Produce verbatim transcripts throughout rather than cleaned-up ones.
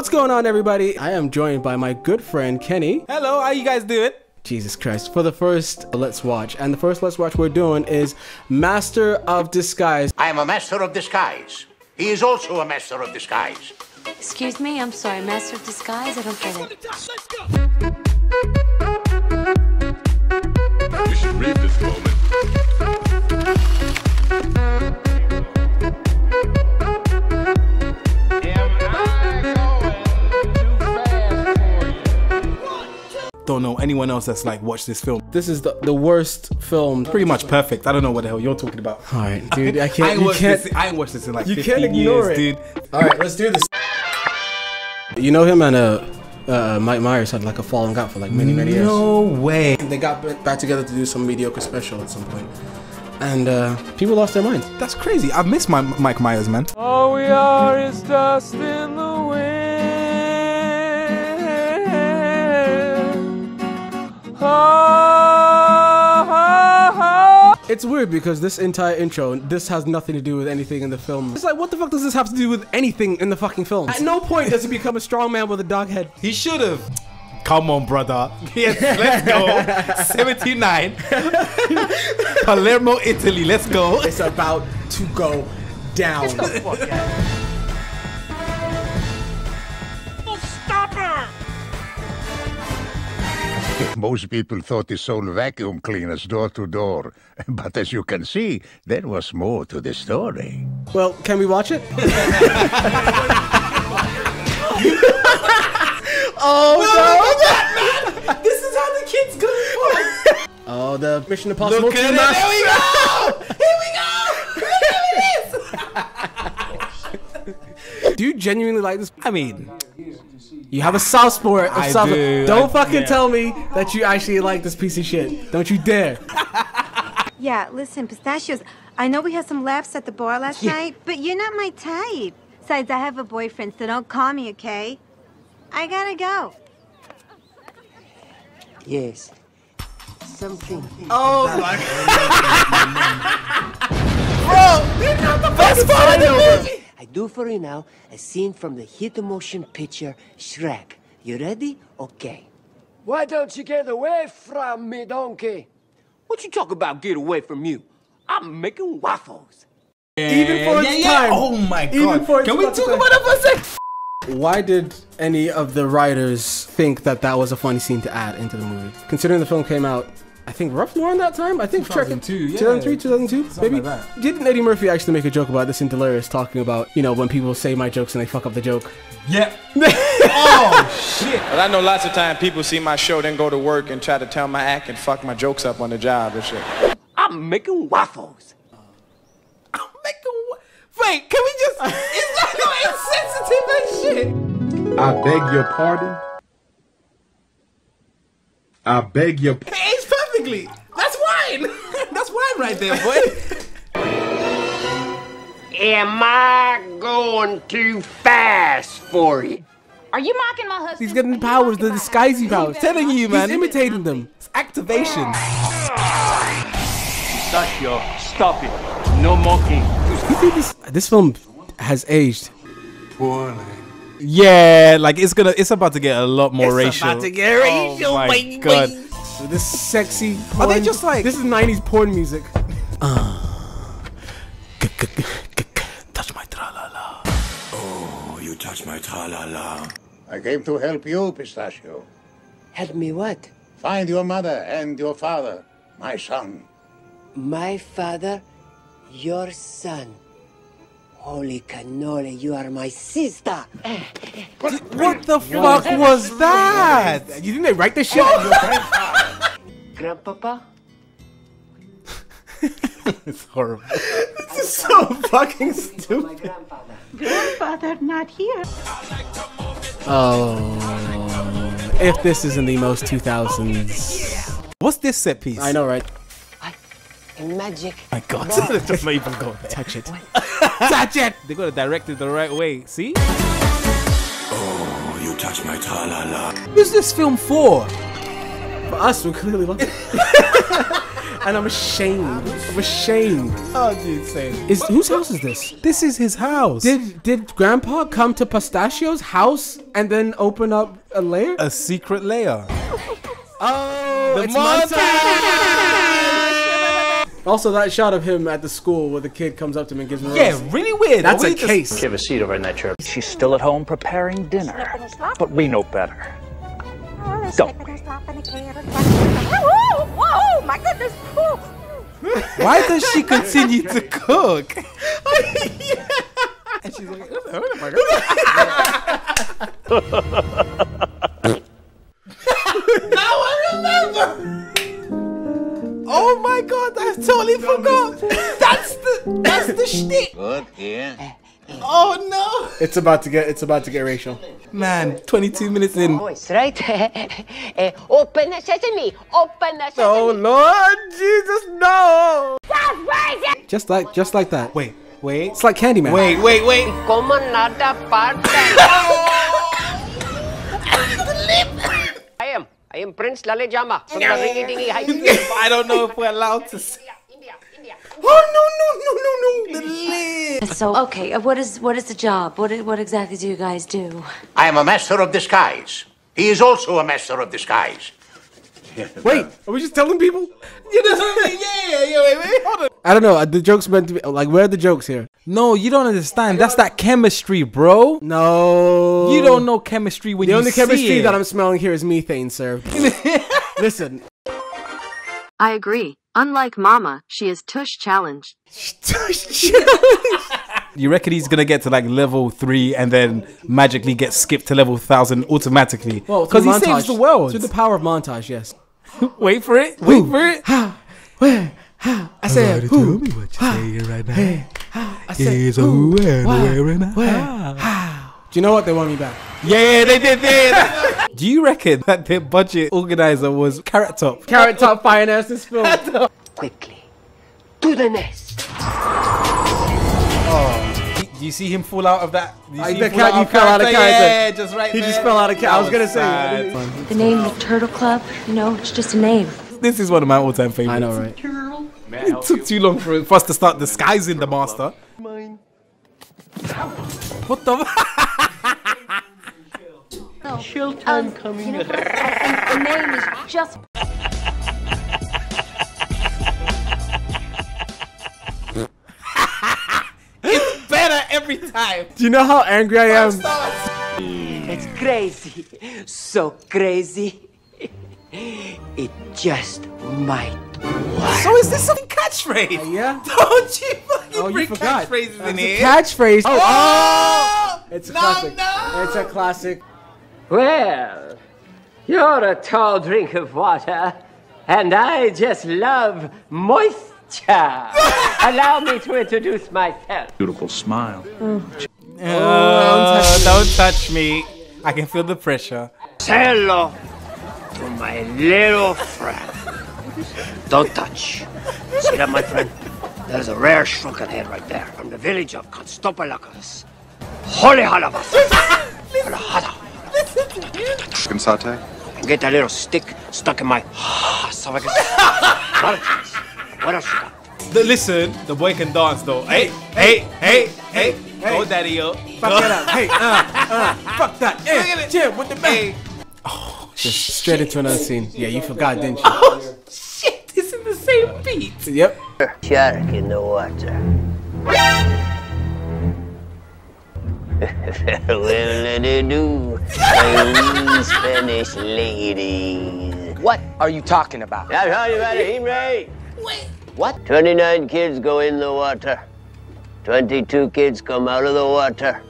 What's going on, everybody? I am joined by my good friend Kenny. Hello, how you guys doing? Jesus Christ. For the first Let's Watch. And the first Let's Watch we're doing is Master of Disguise. I am a master of disguise. He is also a master of disguise. Excuse me, I'm sorry, Master of Disguise? I don't get it. Let's go. You should read this moment. Don't know anyone else that's like, watch this film. This is the, the worst film. Pretty much perfect. I don't know what the hell you're talking about. All right, dude, I can't. I ain't, you can't this, I ain't watched this in like you fifteen can't ignore years, it. Dude. All right, let's do this. You know him and uh, uh, Mike Myers had like a falling out for like many, many years. No way. They got back together to do some mediocre special at some point. And uh, people lost their minds. That's crazy. I miss my Mike Myers, man. All we are is dust in the wind. It's weird because this entire intro, this has nothing to do with anything in the film. It's like, what the fuck does this have to do with anything in the fucking film? At no point does he become a strong man with a dog head. He should have. Come on, brother. Yes, let's go. seventy-nine. Palermo, Italy. Let's go. It's about to go down. It's the fuck out. Most people thought he sold vacuum cleaners door to door, but as you can see, there was more to the story. Well, can we watch it? Oh no! No, no, no. This is how the kids go. Oh, the Mission Impossible. Look at it. Here we go! Here we go! Look at this! Do you genuinely like this? I mean. You have a soft sport. A I soft do. Don't I, fucking yeah. tell me that you actually like this piece of shit. Don't you dare. Yeah, listen, Pistachios, I know we had some laughs at the bar last yeah. night, but you're not my type. Besides, I have a boyfriend, so don't call me, okay? I gotta go. Yes. Something. Oh, my God. Bro, that's part of the movie. I do for you now a scene from the hit motion picture Shrek. You ready? Okay. Why don't you get away from me, donkey? What you talk about, get away from you? I'm making waffles. Yeah, even for yeah, its yeah. time. Oh my God. Even for Can we talk time. about it for a sec? Why did any of the writers think that that was a funny scene to add into the movie? Considering the film came out, I think roughly around that time. I think two thousand two, yeah. two thousand three, two thousand two, something maybe. Like that. Didn't Eddie Murphy actually make a joke about this in Delirious, talking about, you know, when people say my jokes and they fuck up the joke? Yeah. Oh, shit. Well, I know lots of times people see my show, then go to work and try to tell my act and fuck my jokes up on the job and shit. I'm making waffles. I'm making waffles. Wait, can we just... It's not no insensitive as shit. I beg your pardon. I beg your pardon. That's wine! That's wine right there, boy! Am I going too fast for you? Are you mocking my husband? He's getting powers, the disguising powers. Telling you, man. He's imitating them. It's activation. Pistachio, stop it. No mocking. This, this film has aged. Poorly. Yeah, like it's gonna, it's about to get a lot more racial. It's about to get racial. Oh my wait, God. Wait. This sexy porn. Are they just like this is nineties porn music? Uh, touch my tra-la-la. Oh, you touch my tra-la-la. I came to help you, Pistachio. Help me what? Find your mother and your father, my son. My father, your son. Holy cannoli, you are my sister. What the fuck was that? You didn't write this shit? Grandpapa? It's horrible. This is so fucking stupid. My grandfather. Grandfather not here. Oh, if this isn't the most two thousands. What's this set piece? I know, right? Magic. My God. Let's just not even go there. Touch it. Touch it! They gotta direct it the right way. See? Oh, you touch my tra-la-la. Who's this film for? For us, we clearly love it. and I'm ashamed. I'm ashamed. Oh, dude, say it. Is whose house is this? This is his house. Did did Grandpa come to Pistachio's house and then open up a lair? A secret lair. Oh, the it's montage. Also, that shot of him at the school where the kid comes up to him and gives him. Yeah, a really weird. That's a case. Just... Give a seat over in that chair. She's still at home preparing dinner, but we know better. Don't. Oh my goodness! Why does she continue to cook? Yeah. And she's like, oh my god! Now I remember. Oh my god! I totally forgot. That's the that's the shtick. Good, yeah. Oh no! It's about to get it's about to get racial. Man, twenty-two minutes in. Voice, right? Open a sesame! Open a sesame! Oh Lord Jesus, no! Just like just like that. Wait, wait. It's like Candyman. Wait, wait, wait. Como nada parte. I am. I am Prince Lale Jama. I don't know if we're allowed to say. Oh no no no no no! The so okay, what is what is the job? What what exactly do you guys do? I am a master of disguise. He is also a master of disguise. Wait, are we just telling people? You know what I mean? Yeah, yeah, yeah, wait, wait, hold on. I don't know. The joke's meant to be like, where are the jokes here? No, you don't understand. That's that chemistry, bro. No, you don't know chemistry when the you see it. The only chemistry that I'm smelling here is methane, sir. Listen. I agree. Unlike Mama, she is tush challenge. Tush challenge. You reckon he's gonna get to like level three and then magically get skipped to level thousand automatically? Well, because he montage, saves the world through the power of montage. Yes. Wait for it. Wait Ooh. for it. Ha, where, ha. I said, "Who? Tell me what you're saying right now." Hey, I said, "Here's a who and where and how." Do you know what? They want me back. Yeah, they did it. Do you reckon that their budget organizer was Carrot Top? Carrot Top financed this film. Quickly, to the nest. Oh, do you see him fall out of that? Do you I see the cat, you fell out of character. Yeah, just right he there. just fell out of cat. I was gonna sad. say the name of Turtle Club. You know, it's just a name. This is one of my all-time favorites. I know, right? Turtle. It took too long for, for us to start disguising the master. Mine. What the? Chill time um, coming. You know what? The name is just. It's better every time. Do you know how angry I am? It's crazy, so crazy. It just might work. So is this some catchphrase? Uh, yeah. Don't you fucking oh, bring you catchphrases That's in here? Catchphrase. Oh, oh! It's a no, classic. No. It's a classic. Well, you're a tall drink of water, and I just love moisture. Allow me to introduce myself. Beautiful smile. Oh, oh, don't touch me. I can feel the pressure. Say hello to my little friend. Don't touch. See that, my friend? There's a rare shrunken head right there from the village of Kostopalakos. Holy halavas. Chicken satay. And get that little stick stuck in my stomach. What else you got? The, listen, the boy can dance though. Hey, hey, hey, hey, hey. hey. Go daddy yo. Fuck that up. Hey, uh, uh, fuck that. Hey, chill with the bang. Oh, just shit. Straight into another scene. Yeah, you forgot, didn't you? Oh, shit. It's in the same beat. Yep. Shark in the water. Well, do do, Spanish ladies. What are you talking about? I'm talking about it, right? Wait. What? twenty-nine kids go in the water. twenty-two kids come out of the water.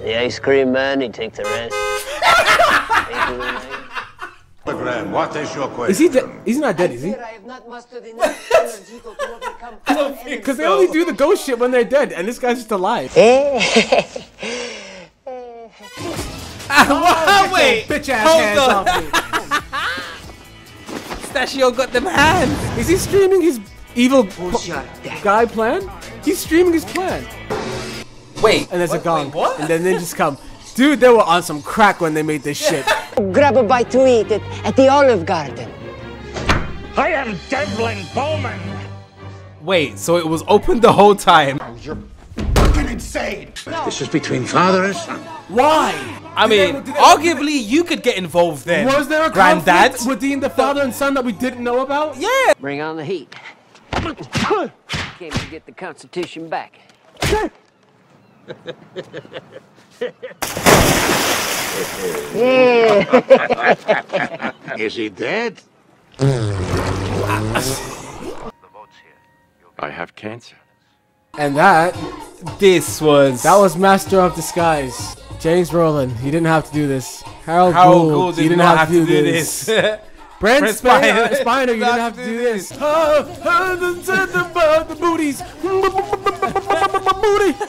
The ice cream man, he takes the rest. What is your question? Is he dead? He's not dead, is he? I have not mastered enough energy to overcome. I don't think so. They only do the ghost shit when they're dead, and this guy's just alive. Oh, wait! Bitch ass hands off me. Pistachio got them hands. Is he streaming his evil guy plan? He's streaming his plan. Wait. And there's what? a gong. Wait, what? And then they just come. Dude, they were on some crack when they made this shit. Grab a bite to eat it at the Olive Garden. I am Devlin Bowman! Wait, so it was open the whole time. Oh, you're fucking insane! No. This is between father and son. Why? I mean, they, they, arguably you could get involved then. Was there a granddad within the father and son that we didn't know about? Yeah! Bring on the heat. Came to get the Constitution back. Is he dead? I have cancer. And that, this was that was Master of Disguise. James Rowland, he didn't have to do this. Harold, Harold Gould, did he didn't have, have to do, do this. this. Brent Spiner, Spiner, you didn't have to do this. The booties.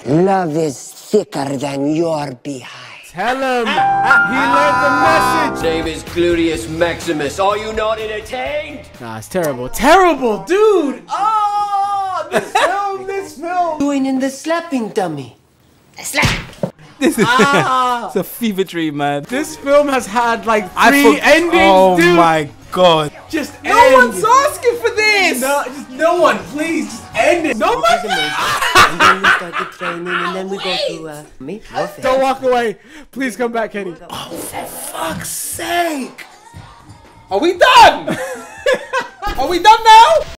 Love is thicker than your behind. Tell him! He learned the message! Name is Gluteus Maximus. Are you not entertained? Nah, it's terrible. Terrible, dude! Oh! This film, this film! Doing in the slapping dummy. A slap! This is ah. It's a fever dream, man. This film has had like three endings, oh dude! Oh my god. Just end. No one's asking for this! No, just no one, please, just end it! No one! And then we started training, and then we Wait. go to uh, meet Wolfie. Don't walk away. Please come back, Kenny. Oh, for fuck's sake. Are we done? Are we done now?